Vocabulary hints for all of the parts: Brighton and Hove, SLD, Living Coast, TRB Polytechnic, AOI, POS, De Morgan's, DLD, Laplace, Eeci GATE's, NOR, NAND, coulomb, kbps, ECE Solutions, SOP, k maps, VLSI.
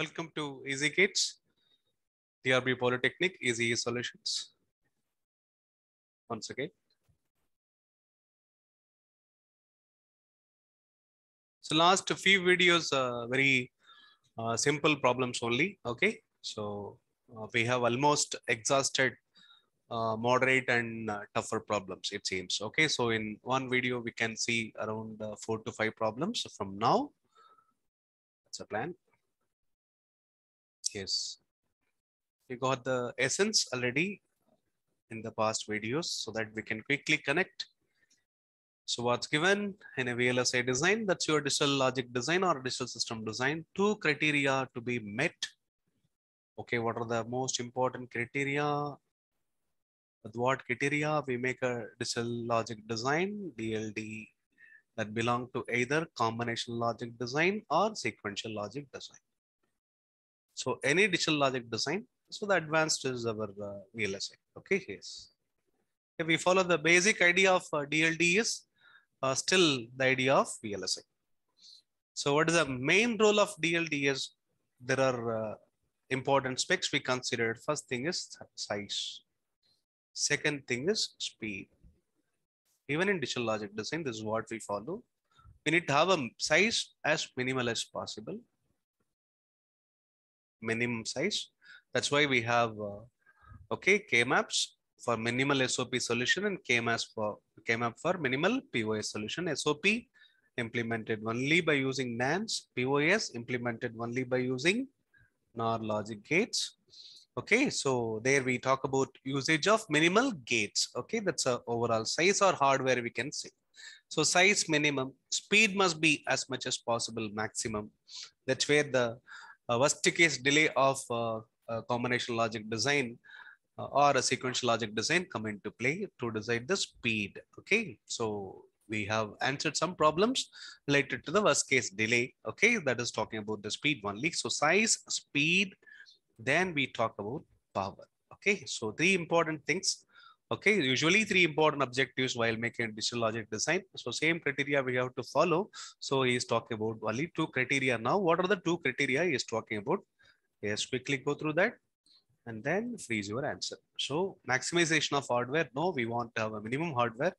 Welcome to Eeci GATE's, TRB Polytechnic, ECE Solutions. Once again. So last few videos, very simple problems only. Okay. So we have almost exhausted moderate and tougher problems, it seems. Okay. So in one video, we can see around 4 to 5 problems from now. That's a plan. Yes, you got the essence already in the past videos so that we can quickly connect. So what's given in a VLSI design, that's your digital logic design or digital system design. 2 criteria to be met. Okay, what are the most important criteria? With what criteria we make a digital logic design, DLD, that belong to either combination logic design or sequential logic design. So any digital logic design, so the advanced is our VLSI. Okay, yes. If we follow the basic idea of DLD is still the idea of VLSI. So what is the main role of DLD is there are important specs we considered. First thing is size. Second thing is speed. Even in digital logic design, this is what we follow. We need to have a size as minimal as possible. Minimum size. That's why we have okay, k maps for minimal SOP solution and k map for minimal POS solution. SOP implemented only by using NANDs, POS implemented only by using NOR logic gates. Okay, so there we talk about usage of minimal gates. Okay, that's a overall size or hardware we can say. So size minimum, speed must be as much as possible maximum. That's where the worst case delay of combination logic design or a sequential logic design come into play to decide the speed. Okay, so we have answered some problems related to the worst case delay. Okay, that is talking about the speed only. So size, speed, then we talk about power. Okay, so 3 important things. Okay, usually 3 important objectives while making digital logic design. So same criteria we have to follow. So he is talking about only 2 criteria now. What are the 2 criteria he is talking about? Yes, quickly go through that and then freeze your answer. So maximization of hardware. No, we want to have a minimum hardware.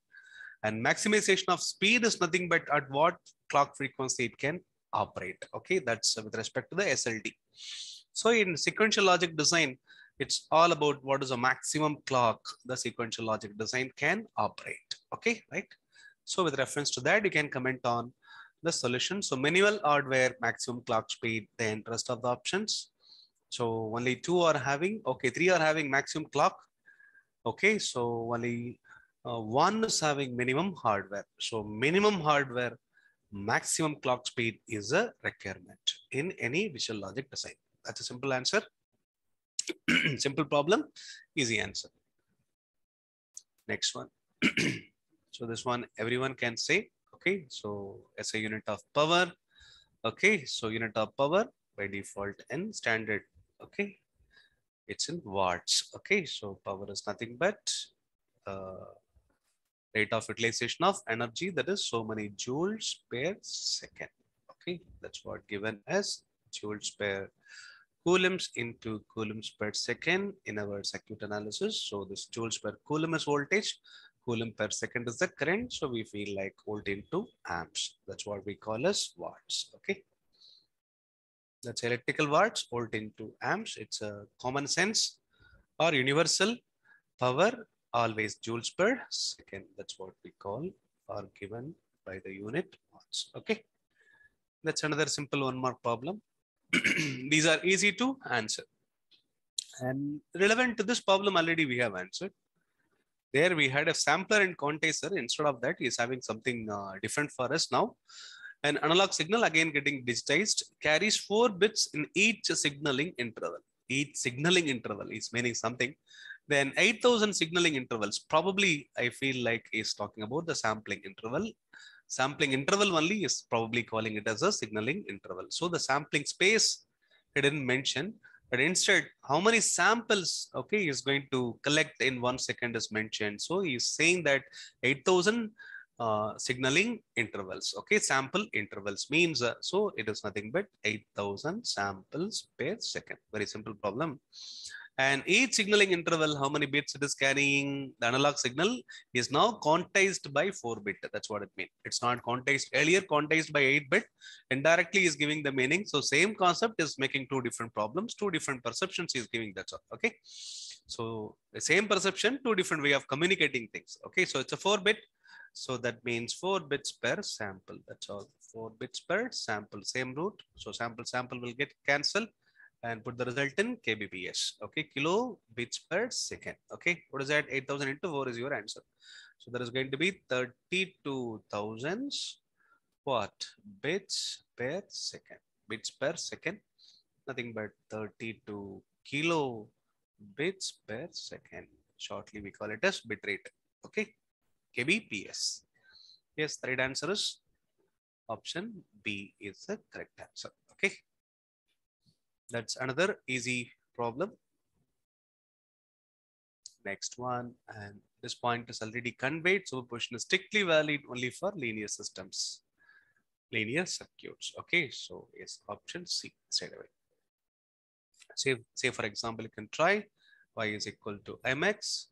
And maximization of speed is nothing but at what clock frequency it can operate. Okay, that's with respect to the SLD. So in sequential logic design, it's all about what is the maximum clock the sequential logic design can operate. Okay, right? So with reference to that, you can comment on the solution. So minimal hardware, maximum clock speed, then rest of the options. So only 2 are having, okay, 3 are having maximum clock. Okay, so only 1 is having minimum hardware. So minimum hardware, maximum clock speed is a requirement in any visual logic design. That's a simple answer. Simple problem, easy answer. Next one. So this one everyone can say. Okay, so as a unit of power. Okay, so unit of power by default and standard. Okay, it's in watts. Okay, so power is nothing but rate of utilization of energy, that is so many joules per second. Okay, that's what given as joules per coulombs into coulombs per second in our circuit analysis. So this joules per coulomb is voltage, coulomb per second is the current. So we feel like volt into amps. That's what we call as watts. Okay. That's electrical watts, volt into amps. It's a common sense or universal power, always joules per second. That's what we call or given by the unit watts. Okay. That's another simple 1 mark problem. These are easy to answer and relevant to this problem already we have answered. There we had a sampler and quantizer. Instead of that, he is having something different for us now. An analog signal again getting digitized carries 4 bits in each signaling interval. Each signaling interval is meaning something. Then 8,000 signaling intervals. Probably I feel like he's talking about the sampling interval. Sampling interval only is probably calling it as a signaling interval. So the sampling space, I didn't mention, but instead how many samples, okay, is going to collect in 1 second is mentioned. So he's saying that 8,000 signaling intervals. Okay, sample intervals means so it is nothing but 8,000 samples per second. Very simple problem. And each signaling interval, how many bits it is carrying? The analog signal is now quantized by 4-bit. That's what it means. It's not quantized earlier, quantized by 8-bit. Indirectly is giving the meaning. So same concept is making two different problems, two different perceptions is giving. That's all. Okay. So the same perception, two different way of communicating things. Okay. So it's a 4-bit. So that means 4 bits per sample. That's all. 4 bits per sample. Same route. So sample will get cancelled. And put the result in kbps. Okay, kilo bits per second. Okay, what is that? 8,000 into 4 is your answer. So there is going to be 32,000 what? Bits per second. Bits per second. Nothing but 32 kilo bits per second. Shortly we call it as bit rate. Okay, kbps. Yes, the right answer is option B is the correct answer. Okay. That's another easy problem. Next one, and this point is already conveyed. Superposition is strictly valid only for linear systems, linear circuits. Okay, so yes, option C straight away. Say for example, you can try y is equal to mx.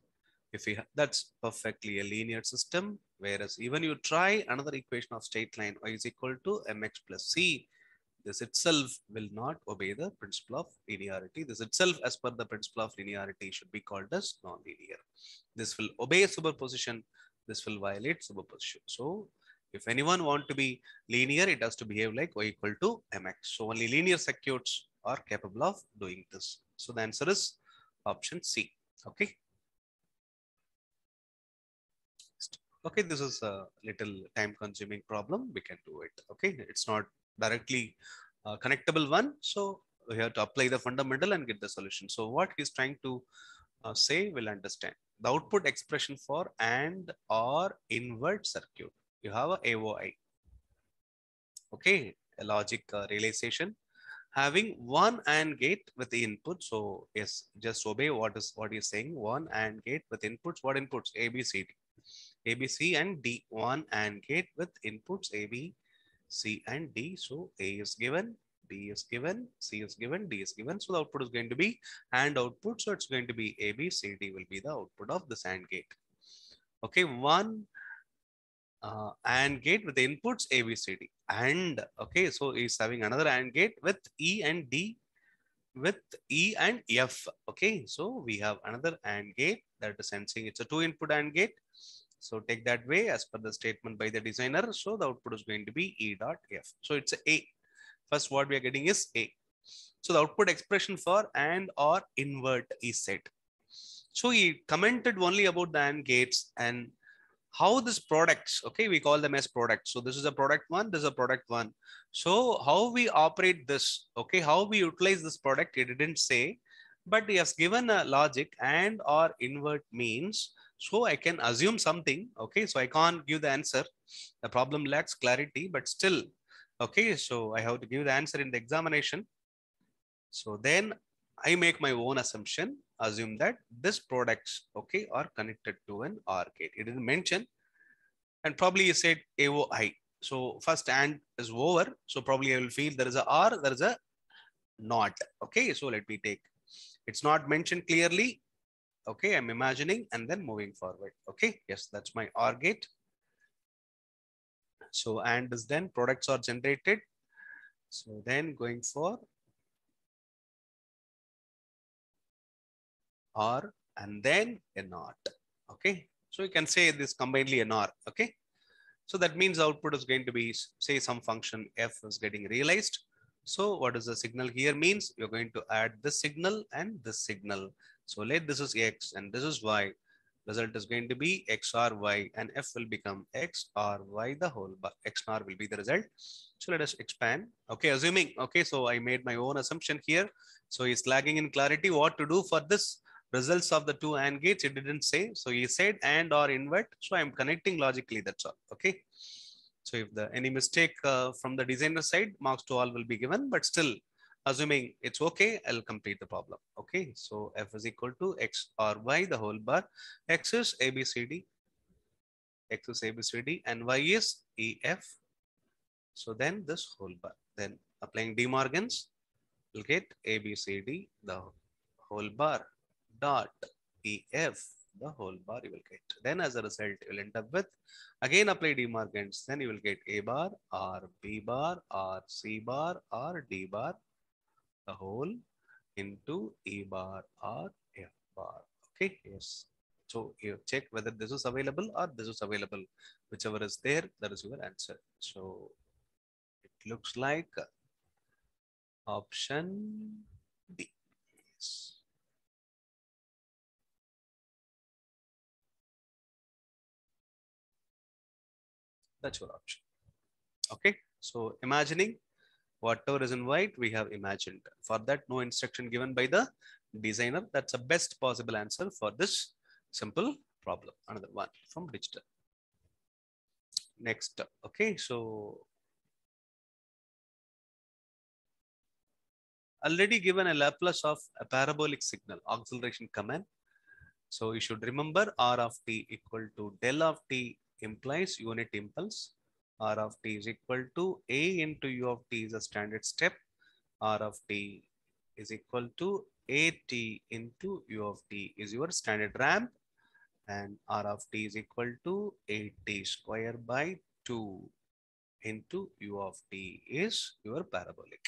If you have, that's perfectly a linear system. Whereas even you try another equation of straight line, y is equal to mx plus c. This itself will not obey the principle of linearity. This itself, as per the principle of linearity, should be called as nonlinear. This will obey superposition. This will violate superposition. So, if anyone want to be linear, it has to behave like y equal to mx. So, only linear circuits are capable of doing this. So, the answer is option C. Okay. Okay, this is a little time-consuming problem. We can do it. Okay, it's not directly connectable one. So we have to apply the fundamental and get the solution. So what he's trying to say, we'll understand. The output expression for AND or invert circuit. You have a AOI. Okay, a logic realization. Having one AND gate with the input. So yes, just obey what he's saying. One AND gate with inputs. What inputs? A, B, C, D. A, B, C and D. One AND gate with inputs A, B, C and D. So A is given, B is given, C is given, D is given. So the output is going to be AND output. So it's going to be A, B, C, D will be the output of this AND gate. Okay, one AND gate with the inputs A, B, C, D. And okay, so he's having another AND gate with E and D, with E and F. Okay, so we have another AND gate that is sensing it's a 2-input AND gate. So take that way as per the statement by the designer. So the output is going to be E dot F. So it's A. First what we are getting is A. So the output expression for AND or invert is set. So he commented only about the AND gates and how this products, okay, we call them as products. So this is a product one, this is a product one. So how we operate this, okay, how we utilize this product, he didn't say, but he has given a logic AND or invert means. So I can assume something, okay, so I can't give the answer. The problem lacks clarity, but still, okay, so I have to give the answer in the examination. So then I make my own assumption, assume that this products, okay, are connected to an OR gate. It didn't mention, and probably you said AOI. So first AND is over, so probably I will feel there is a OR, there is a NOT, okay, so let me take. It's not mentioned clearly. Okay, I'm imagining and then moving forward. Okay, yes, that's my OR gate. So AND is then products are generated. So then going for OR and then a NOT. Okay, so you can say this combinedly an OR. Okay, so that means output is going to be say some function F is getting realized. So what is the signal here means? You're going to add this signal and this signal. So let this is X and this is Y. Result is going to be XR Y and F will become XR Y the whole bar. XR will be the result. So let us expand. Okay, assuming. Okay, so I made my own assumption here. So he's lagging in clarity what to do for this results of the two AND gates. It didn't say. So he said AND or invert. So I'm connecting logically. That's all. Okay. So if the any mistake from the designer side, marks to all will be given, but still. Assuming it's okay, I'll complete the problem. Okay, so F is equal to X or Y, the whole bar. X is A, B, C, D. X is ABCD and Y is EF. So then this whole bar, then applying De Morgan's, you'll get ABCD, the whole bar dot EF, the whole bar you will get. Then as a result, you'll end up with, again apply De Morgan's, then you will get A bar or B bar or C bar or D bar, the whole into E bar or F bar. Okay, yes. So you check whether this is available or this is available. Whichever is there, that is your answer. So it looks like option D. Yes. That's your option. Okay. So imagining whatever is in white, we have imagined. For that, no instruction given by the designer. That's the best possible answer for this simple problem. Another one from digital. Next. Okay. So already given a Laplace of a parabolic signal, acceleration command. So you should remember R of t equal to del of t implies unit impulse. R of t is equal to A into U of t is a standard step. R of t is equal to AT into U of t is your standard ramp. And R of t is equal to AT square by 2 into U of t is your parabolic.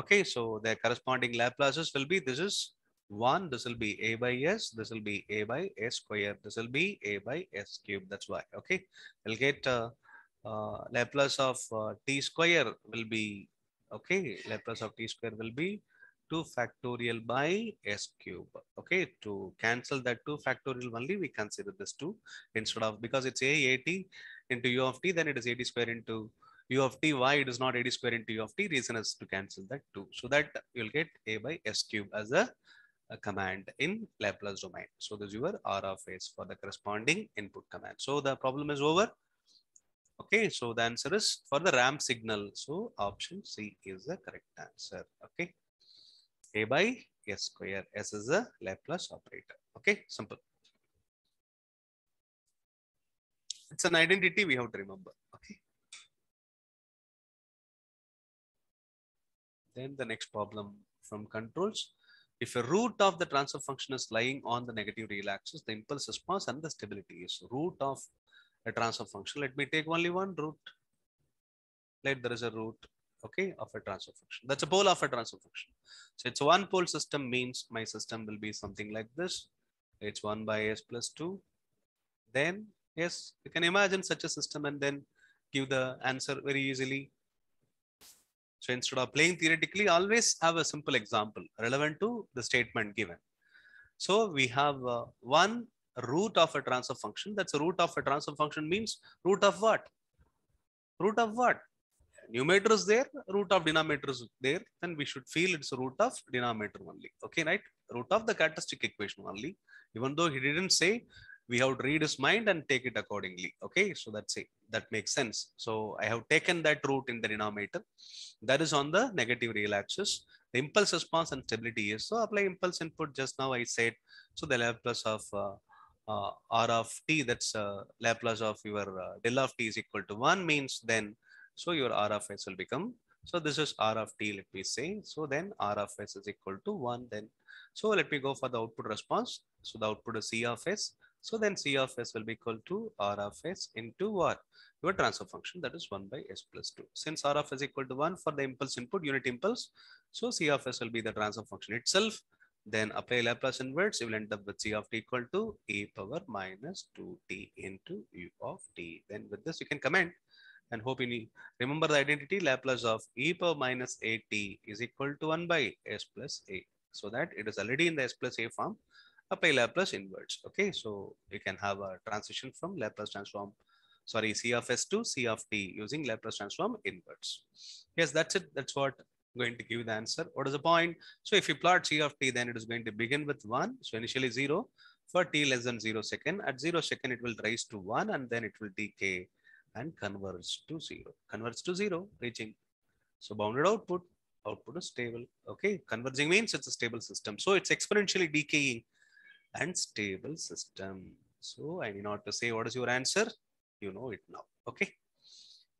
Okay, so the corresponding Laplaces will be, this is 1, this will be A by S, this will be A by S square, this will be A by S cube. That's why, okay, we'll get Laplace of t square will be, okay, Laplace of t square will be 2 factorial by S cube. Okay, to cancel that 2 factorial only, we consider this 2 instead of, because it's A, AT into U of t, then it is AT square into U of t. Why it is not AD square into U of t? Reason is to cancel that 2. So that you'll get A by S cube as a command in Laplace domain. So this is your R of S for the corresponding input command. So the problem is over. Okay, so the answer is for the ramp signal. So option C is the correct answer. Okay, A by S square. S is a Laplace operator. Okay, simple. It's an identity we have to remember. Okay. Then the next problem from controls. If a root of the transfer function is lying on the negative real axis, the impulse response and the stability is root of a transfer function. Let me take only one root. Let there is a root, okay, of a transfer function. That's a pole of a transfer function. So it's a one pole system, means my system will be something like this. It's 1 by S plus 2. Then, yes, you can imagine such a system and then give the answer very easily. So instead of playing theoretically, always have a simple example relevant to the statement given. So we have one root of a transfer function. That's a root of a transfer function means root of what? Root of what? Numerator is there, root of denominator is there. Then we should feel it's a root of denominator only. Okay, right? Root of the characteristic equation only. Even though he didn't say, we have to read his mind and take it accordingly. Okay, so that's it. That makes sense. So I have taken that root in the denominator. That is on the negative real axis. The impulse response and stability is, so apply impulse input just now I said. So the Laplace of R of t, that's Laplace of your del of t is equal to 1 means then, so your R of s will become, so this is R of t, let me say. So then R of s is equal to 1 then. So let me go for the output response. So the output is C of s. So then C of s will be equal to R of s into what? Your transfer function, that is 1 by s plus 2. Since R of s equal to 1 for the impulse input, unit impulse, so C of s will be the transfer function itself. Then apply Laplace inverse, you will end up with C of t equal to e power minus 2t into u of t. Then with this you can comment and hope you remember the identity. Laplace of e power minus a t is equal to 1 by s plus a. So that it is already in the s plus a form. Apply Laplace inverse. Okay, so you can have a transition from Laplace transform, sorry, C of S to C of t using Laplace transform inverse. Yes, that's it. That's what I'm going to give the answer. What is the point? So if you plot C of t, then it is going to begin with 1. So initially 0 for t less than 0 second. At 0 second, it will rise to 1 and then it will decay and converge to 0. Converge to 0, reaching. So bounded output. Output is stable. Okay, converging means it's a stable system. So it's exponentially decaying and stable system. So I need not to say what is your answer. You know it now. Okay.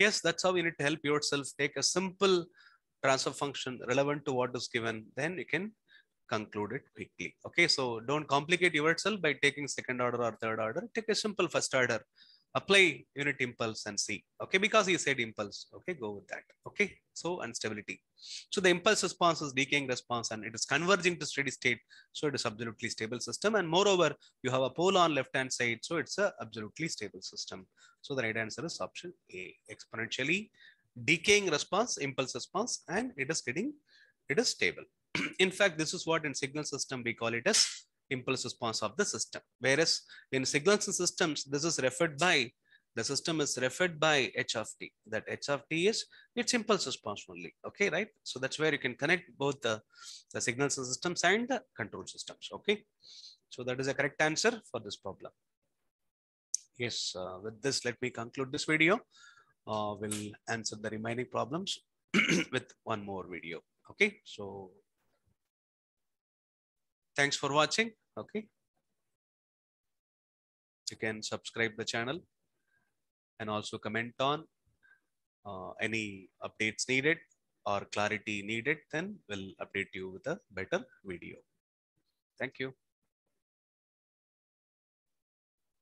Yes, that's how you need to help yourself. Take a simple transfer function relevant to what is given. Then you can conclude it quickly. Okay. So don't complicate yourself by taking second order or third order. Take a simple first order. Apply unit impulse and see. Okay, because he said impulse. Okay, go with that. Okay, so and stability. So the impulse response is decaying response and it is converging to steady state. So it is absolutely stable system. And moreover, you have a pole on left hand side. So it's a absolutely stable system. So the right answer is option A. Exponentially decaying response, impulse response, and it is stable. In fact, this is what in signal system we call it as impulse response of the system, whereas in signals systems, this is referred by, the system is referred by H of T, that H of T is its impulse response only. Okay, right? So that's where you can connect both the signals systems and the control systems. Okay, so that is a correct answer for this problem. Yes, with this, let me conclude this video. We'll answer the remaining problems with one more video. Okay, so thanks for watching. Okay. You can subscribe the channel and also comment on any updates needed or clarity needed. Then we'll update you with a better video. Thank you.